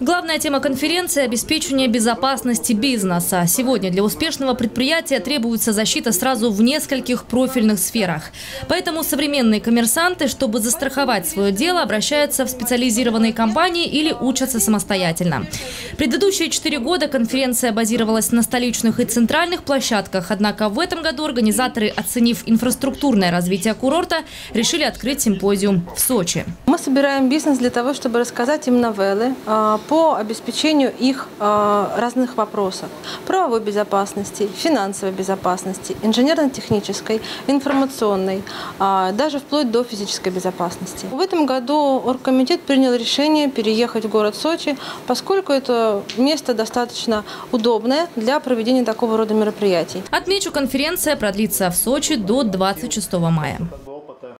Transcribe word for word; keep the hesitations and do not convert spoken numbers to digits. Главная тема конференции – обеспечение безопасности бизнеса. Сегодня для успешного предприятия требуется защита сразу в нескольких профильных сферах. Поэтому современные коммерсанты, чтобы застраховать свое дело, обращаются в специализированные компании или учатся самостоятельно. Предыдущие четыре года конференция базировалась на столичных и центральных площадках. Однако в этом году организаторы, оценив инфраструктурное развитие курорта, решили открыть симпозиум в Сочи. Мы собираем бизнес для того, чтобы рассказать им новеллы по обеспечению их разных вопросов – правовой безопасности, финансовой безопасности, инженерно-технической, информационной, даже вплоть до физической безопасности. В этом году оргкомитет принял решение переехать в город Сочи, поскольку это место достаточно удобное для проведения такого рода мероприятий. Отмечу, конференция продлится в Сочи до двадцать шестого мая.